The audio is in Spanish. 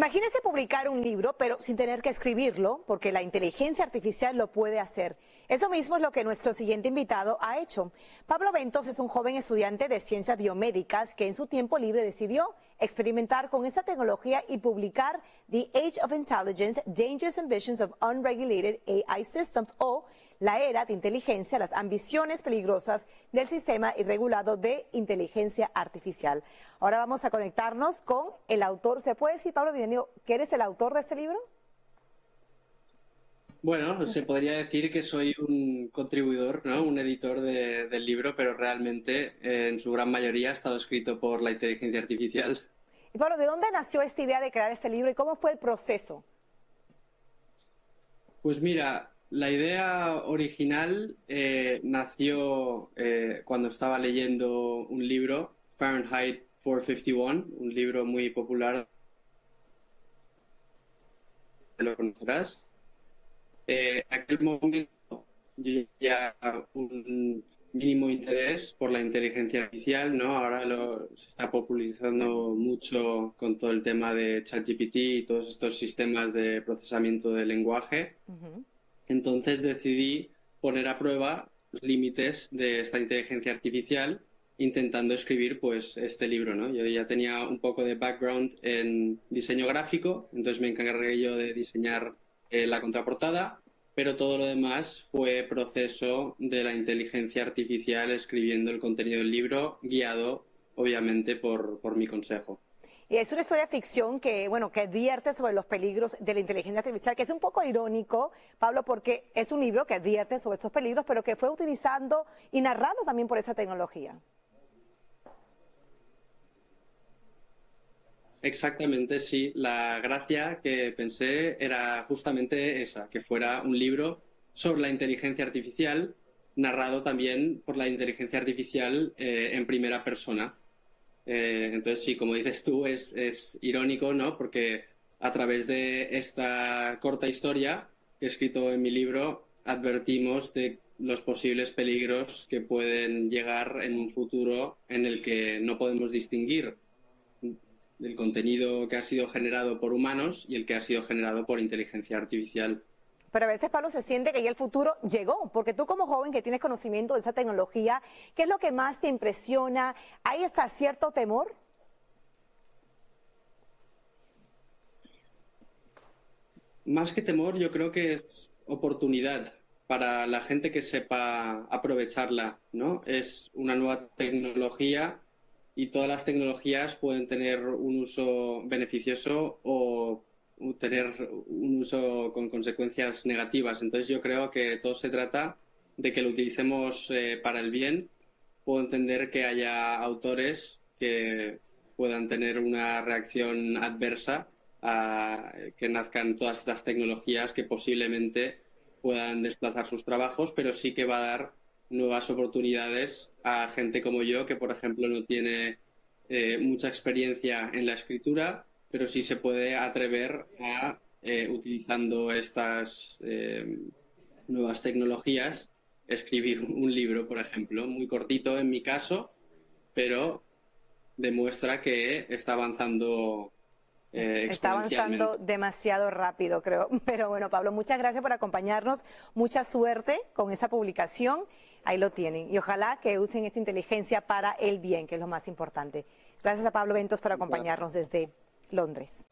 Imagínese publicar un libro, pero sin tener que escribirlo, porque la inteligencia artificial lo puede hacer. Eso mismo es lo que nuestro siguiente invitado ha hecho. Pablo Ventos es un joven estudiante de ciencias biomédicas que en su tiempo libre decidió experimentar con esta tecnología y publicar The Age of Intelligence, Dangerous Ambitions of Unregulated AI Systems, o La Era de Inteligencia, las ambiciones peligrosas del sistema irregulado de inteligencia artificial. Ahora vamos a conectarnos con el autor. ¿Se puede decir, Pablo, bienvenido, que eres el autor de este libro? Bueno, se podría decir que soy un contribuidor, ¿no? Un editor del libro, pero realmente en su gran mayoría ha estado escrito por la inteligencia artificial. Y Pablo, ¿de dónde nació esta idea de crear este libro y cómo fue el proceso? Pues mira, la idea original nació cuando estaba leyendo un libro, Fahrenheit 451, un libro muy popular. ¿Lo conocerás? En aquel momento yo ya un mínimo interés por la inteligencia artificial, ¿no? Ahora se está popularizando mucho con todo el tema de ChatGPT y todos estos sistemas de procesamiento de lenguaje. Entonces decidí poner a prueba los límites de esta inteligencia artificial intentando escribir pues este libro, ¿no? Yo ya tenía un poco de background en diseño gráfico, entonces me encargué yo de diseñar la contraportada, pero todo lo demás fue proceso de la inteligencia artificial escribiendo el contenido del libro, guiado obviamente por mi consejo. Y es una historia de ficción que, bueno, que advierte sobre los peligros de la inteligencia artificial, que es un poco irónico, Pablo, porque es un libro que advierte sobre esos peligros, pero que fue utilizando y narrado también por esa tecnología. Exactamente, sí. La gracia que pensé era justamente esa, que fuera un libro sobre la inteligencia artificial, narrado también por la inteligencia artificial en primera persona. Entonces, sí, como dices tú, es irónico, ¿no? Porque a través de esta corta historia que he escrito en mi libro, advertimos de los posibles peligros que pueden llegar en un futuro en el que no podemos distinguir del contenido que ha sido generado por humanos y el que ha sido generado por inteligencia artificial. Pero a veces, Pablo, se siente que ya el futuro llegó, porque tú como joven que tienes conocimiento de esa tecnología, ¿qué es lo que más te impresiona? ¿Hay hasta cierto temor? Más que temor, yo creo que es oportunidad para la gente que sepa aprovecharla, ¿no? Es una nueva tecnología y todas las tecnologías pueden tener un uso beneficioso o tener un uso con consecuencias negativas. Entonces yo creo que todo se trata de que lo utilicemos para el bien. Puedo entender que haya autores que puedan tener una reacción adversa a que nazcan todas estas tecnologías que posiblemente puedan desplazar sus trabajos, pero sí que va a dar nuevas oportunidades a gente como yo, que por ejemplo no tiene mucha experiencia en la escritura, pero sí se puede atrever a, utilizando estas nuevas tecnologías, escribir un libro, por ejemplo, muy cortito en mi caso, pero demuestra que está avanzando. Está avanzando demasiado rápido, creo. Pero bueno, Pablo, muchas gracias por acompañarnos. Mucha suerte con esa publicación. Ahí lo tienen. Y ojalá que usen esta inteligencia para el bien, que es lo más importante. Gracias a Pablo Ventos por acompañarnos desde Londres.